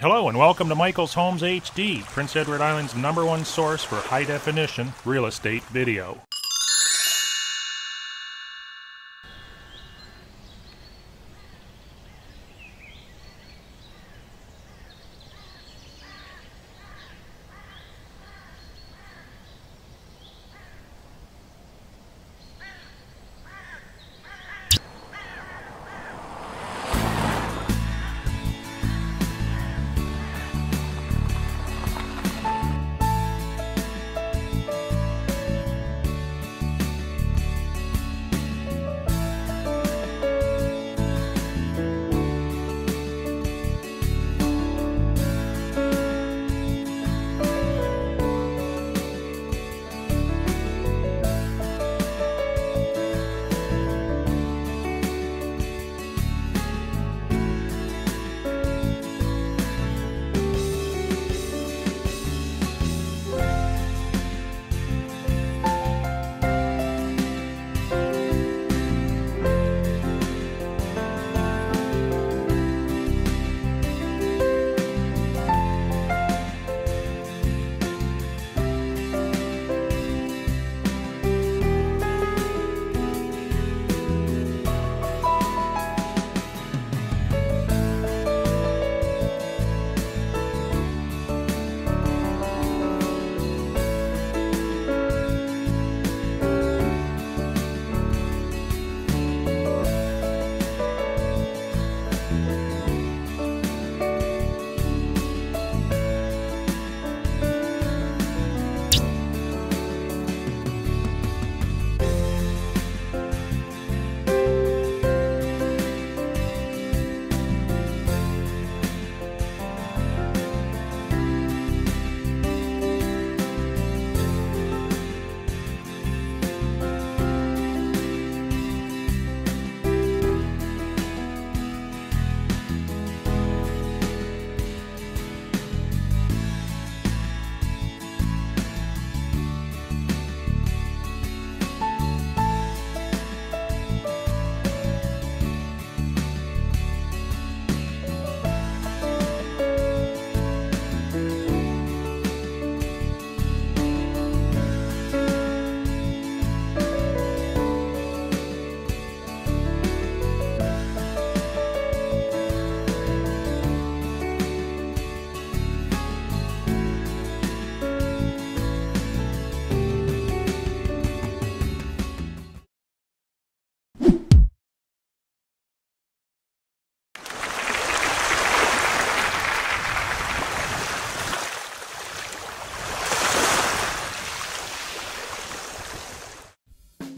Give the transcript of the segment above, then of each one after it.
Hello and welcome to Michael's Homes HD, Prince Edward Island's #1 source for high-definition real estate video.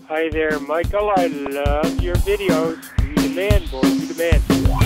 Hi there, Michael. I love your videos. You demand, boy. You demand.